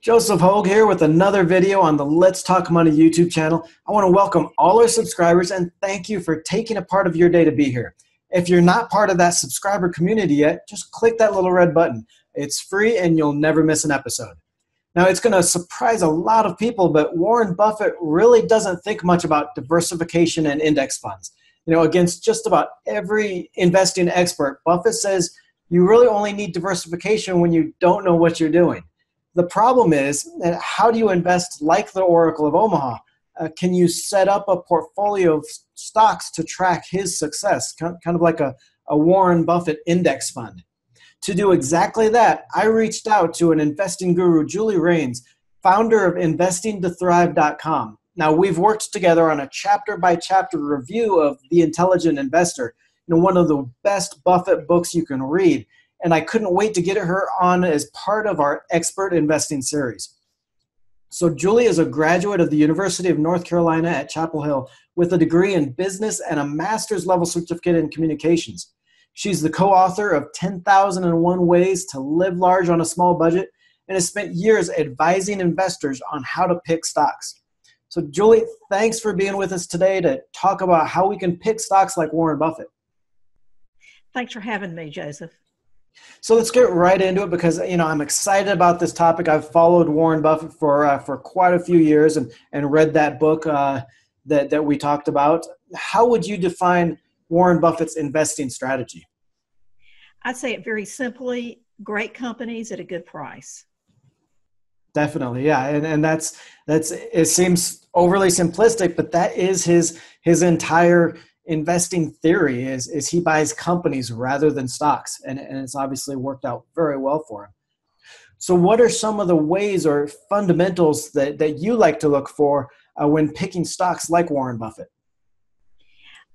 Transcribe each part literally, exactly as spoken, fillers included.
Joseph Hogue here with another video on the Let's Talk Money YouTube channel. I want to welcome all our subscribers and thank you for taking a part of your day to be here. If you're not part of that subscriber community yet, just click that little red button. It's free and you'll never miss an episode. Now, it's going to surprise a lot of people, but Warren Buffett really doesn't think much about diversification and index funds. You know, against just about every investing expert, Buffett says you really only need diversification when you don't know what you're doing. The problem is, how do you invest like the Oracle of Omaha? Uh, can you set up a portfolio of stocks to track his success, kind of like a, a Warren Buffett index fund? To do exactly that, I reached out to an investing guru, Julie Rains, founder of investing to thrive dot com. Now, we've worked together on a chapter-by-chapter review of The Intelligent Investor, you know, one of the best Buffett books you can read. And I couldn't wait to get her on as part of our Expert Investing series. So Julie is a graduate of the University of North Carolina at Chapel Hill with a degree in business and a master's level certificate in communications. She's the co-author of ten thousand and one Ways to Live Large on a Small Budget and has spent years advising investors on how to pick stocks. So Julie, thanks for being with us today to talk about how we can pick stocks like Warren Buffett. Thanks for having me, Joseph. So let's get right into it because, you know, I'm excited about this topic. I've followed Warren Buffett for uh, for quite a few years and, and read that book uh, that, that we talked about. How would you define Warren Buffett's investing strategy? I'd say it very simply, great companies at a good price. Definitely. Yeah. And, and that's, that's, it seems overly simplistic, but that is his, his entire investing theory is, is he buys companies rather than stocks. And, and it's obviously worked out very well for him. So what are some of the ways or fundamentals that, that you like to look for uh, when picking stocks like Warren Buffett?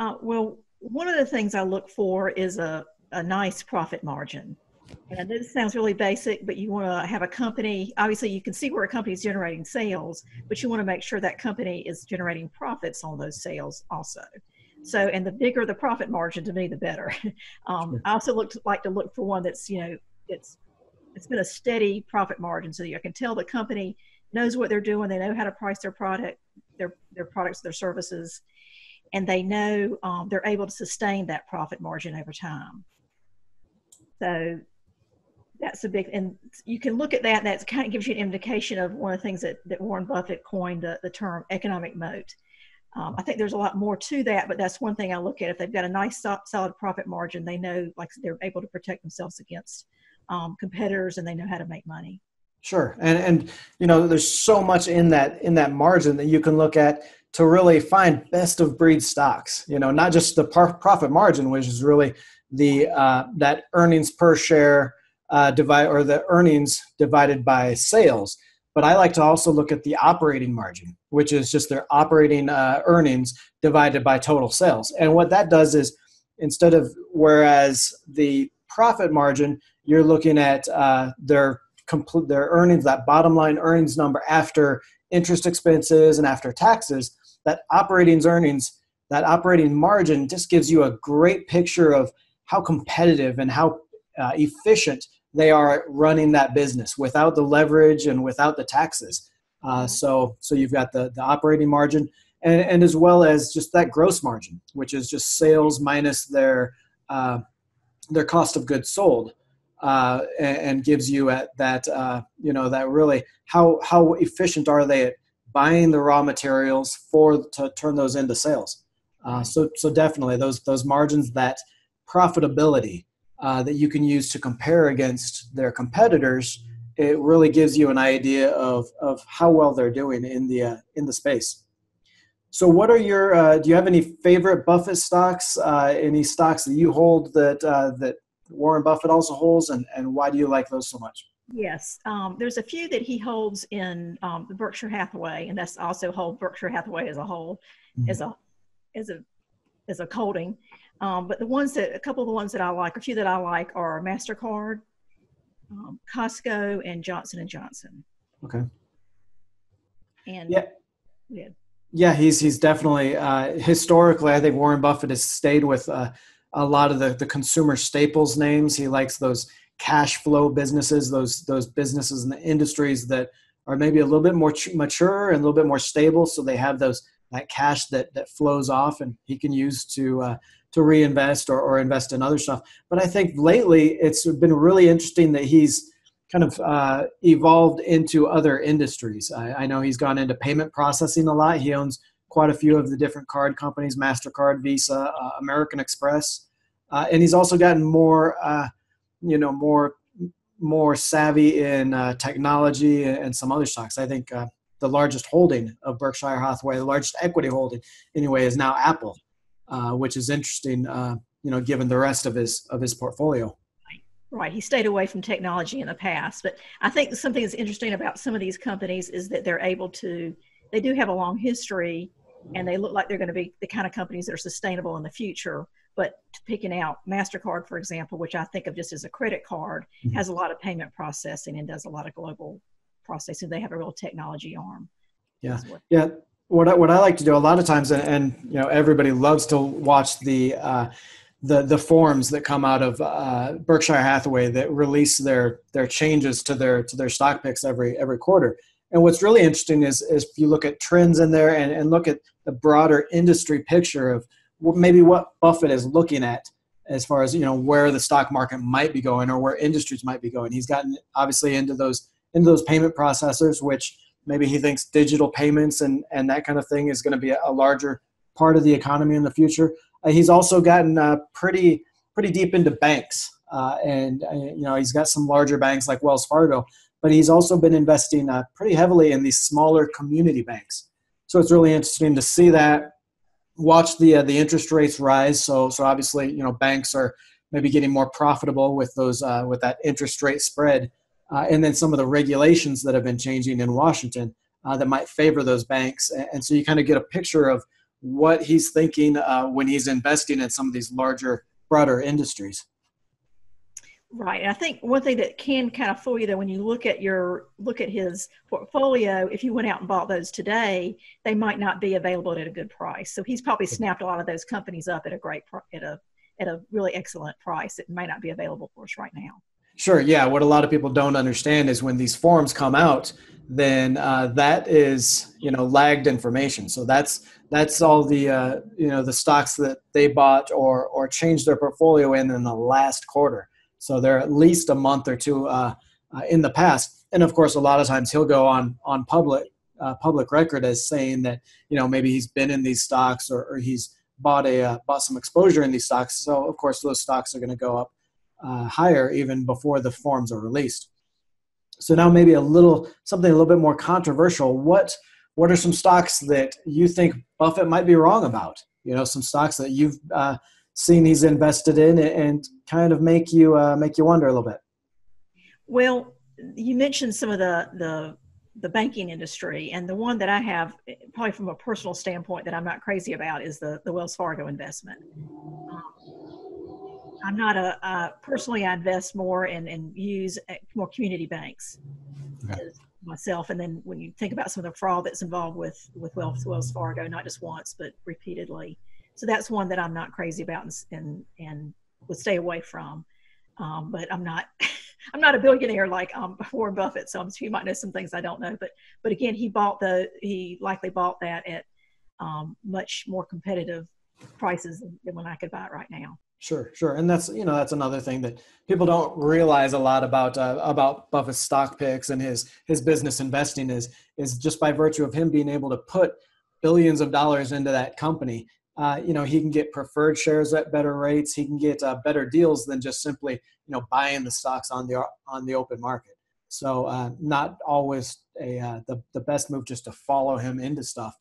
Uh, well, one of the things I look for is a, a nice profit margin. And this sounds really basic, but you want to have a company, obviously you can see where a company is generating sales, but you want to make sure that company is generating profits on those sales also. So, and the bigger the profit margin, to me, the better. Um, sure. I also look to, like to look for one that's, you know, it's, it's been a steady profit margin. So you can tell the company knows what they're doing. They know how to price their product, their, their products, their services, and they know um, they're able to sustain that profit margin over time. So that's a big, and you can look at that. That's kind of gives you an indication of one of the things that, that Warren Buffett coined the, the term economic moat. Um, I think there's a lot more to that, but that's one thing I look at. If they've got a nice solid profit margin, they know like they're able to protect themselves against um, competitors and they know how to make money. Sure. And, and, you know, there's so much in that, in that margin that you can look at to really find best of breed stocks, you know, not just the par profit margin, which is really the, uh, that earnings per share uh, divide or the earnings divided by sales. But I like to also look at the operating margin, which is just their operating uh, earnings divided by total sales. And what that does is instead of, whereas the profit margin, you're looking at uh, their complete, their earnings, that bottom line earnings number after interest expenses and after taxes, that operating earnings, that operating margin just gives you a great picture of how competitive and how uh, efficient they are running that business without the leverage and without the taxes. Uh, so, so you've got the, the operating margin and, and as well as just that gross margin, which is just sales minus their, uh, their cost of goods sold uh, and, and gives you at that, uh, you know, that really how, how efficient are they at buying the raw materials for, to turn those into sales. Uh, so, so definitely those, those margins, that profitability, Uh, that you can use to compare against their competitors, it really gives you an idea of, of how well they're doing in the, uh, in the space. So what are your, uh, do you have any favorite Buffett stocks, uh, any stocks that you hold that, uh, that Warren Buffett also holds, and, and why do you like those so much? Yes, um, there's a few that he holds in um, the Berkshire Hathaway, and that's also hold Berkshire Hathaway as a whole, mm-hmm. as a, as a, as a holding. Um, but the ones that, a couple of the ones that I like, a few that I like are Mastercard, um, Costco, and Johnson and Johnson. Okay. And yeah, yeah, yeah he's, he's definitely, uh, historically, I think Warren Buffett has stayed with uh, a lot of the, the consumer staples names. He likes those cash flow businesses, those, those businesses and the industries that are maybe a little bit more mature and a little bit more stable. So they have those that cash that that flows off and he can use to uh, to reinvest or, or invest in other stuff. But I think lately it's been really interesting that he's kind of uh, evolved into other industries. I, I know he's gone into payment processing a lot. He owns quite a few of the different card companies, Mastercard, Visa, uh, American Express. Uh, and he's also gotten more, uh, you know, more more savvy in uh, technology and some other stocks. I think uh, the largest holding of Berkshire Hathaway, the largest equity holding anyway, is now Apple, uh, which is interesting, uh, you know, given the rest of his of his portfolio. Right. He stayed away from technology in the past, but I think something that's interesting about some of these companies is that they're able to, they do have a long history and they look like they're going to be the kind of companies that are sustainable in the future. But picking out MasterCard, for example, which I think of just as a credit card, mm-hmm. has a lot of payment processing and does a lot of global processing. They have a real technology arm. Yeah. Yeah. What I, what I like to do a lot of times, and, and you know, everybody loves to watch the, uh, the the forms that come out of uh, Berkshire Hathaway that release their their changes to their to their stock picks every every quarter. And what's really interesting is is if you look at trends in there and, and look at the broader industry picture of maybe what Buffett is looking at as far as, you know, where the stock market might be going or where industries might be going. He's gotten obviously into those into those payment processors, which maybe he thinks digital payments and, and that kind of thing is going to be a larger part of the economy in the future. Uh, he's also gotten uh, pretty pretty deep into banks, uh, and uh, you know, he's got some larger banks like Wells Fargo, but he's also been investing uh, pretty heavily in these smaller community banks. So it's really interesting to see that. Watch the uh, the interest rates rise. So so obviously, you know, banks are maybe getting more profitable with those uh, with that interest rate spread, uh, and then some of the regulations that have been changing in Washington uh, that might favor those banks. And, and so you kind of get a picture of what he's thinking uh, when he's investing in some of these larger, broader industries. Right. And I think one thing that can kind of fool you, though, when you look at your look at his portfolio, if you went out and bought those today, they might not be available at a good price. So he's probably snapped a lot of those companies up at a great at a at a really excellent price. It may not be available for us right now. Sure. Yeah. What a lot of people don't understand is when these forms come out, then uh, that is, you know, lagged information. So that's that's all the uh, you know, the stocks that they bought or or changed their portfolio in in the last quarter. So they're at least a month or two uh, uh, in the past. And of course, a lot of times he'll go on on public uh, public record as saying that, you know, maybe he's been in these stocks or, or he's bought a uh, bought some exposure in these stocks. So of course, those stocks are going to go up uh, higher even before the forms are released. So now maybe a little something a little bit more controversial. What what are some stocks that you think Buffett might be wrong about? You know, some stocks that you've uh, seen he's invested in and kind of make you uh, make you wonder a little bit. Well, you mentioned some of the, the the banking industry, and the one that I have probably from a personal standpoint that I'm not crazy about is the the Wells Fargo investment. Um, I'm not a uh, personally I invest more in and use more community banks okay. myself. And then when you think about some of the fraud that's involved with with Wells Wells Fargo, not just once but repeatedly. So that's one that I'm not crazy about and and, and would stay away from. Um, but I'm not I'm not a billionaire like um, Warren Buffett, so I'm, he might know some things I don't know. But but again, he bought the he likely bought that at um, much more competitive prices than when I could buy it right now. Sure, sure, and that's you know that's another thing that people don't realize a lot about uh, about Buffett's stock picks and his his business investing is is just by virtue of him being able to put billions of dollars into that company. Uh, you know, he can get preferred shares at better rates. He can get uh, better deals than just simply, you know, buying the stocks on the on the open market. So uh, not always a uh, the the best move just to follow him into stuff.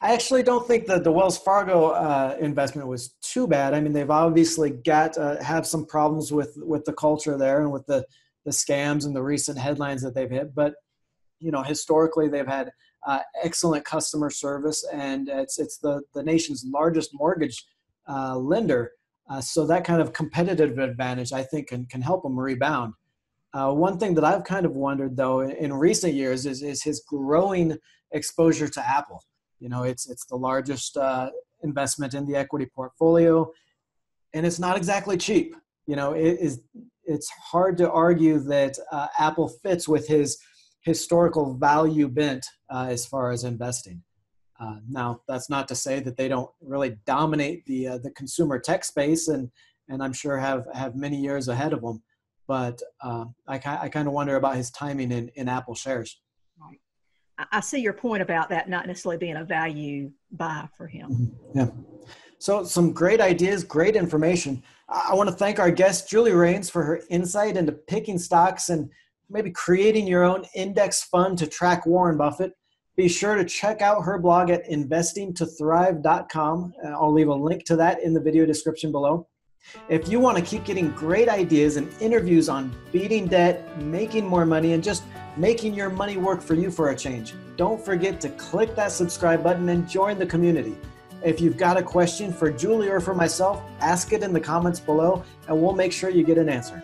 I actually don't think that the Wells Fargo uh, investment was too bad. I mean, they've obviously got uh, have some problems with with the culture there and with the the scams and the recent headlines that they've hit. But you know, historically they've had Uh, excellent customer service, and it's it's the, the nation's largest mortgage uh, lender. Uh, so that kind of competitive advantage, I think, can, can help him rebound. Uh, one thing that I've kind of wondered, though, in, in recent years is is his growing exposure to Apple. You know, it's it's the largest uh, investment in the equity portfolio, and it's not exactly cheap. You know, it is it's hard to argue that uh, Apple fits with his historical value bent uh, as far as investing. Uh, now, that's not to say that they don't really dominate the uh, the consumer tech space, and and I'm sure have have many years ahead of them. But uh, I I kind of wonder about his timing in in Apple shares. Right. I see your point about that not necessarily being a value buy for him. Yeah. So some great ideas, great information. I want to thank our guest, Julie Rains, for her insight into picking stocks and maybe creating your own index fund to track Warren Buffett. Be sure to check out her blog at investing to thrive dot com. I'll leave a link to that in the video description below. If you want to keep getting great ideas and interviews on beating debt, making more money, and just making your money work for you for a change, don't forget to click that subscribe button and join the community. If you've got a question for Julie or for myself, ask it in the comments below and we'll make sure you get an answer.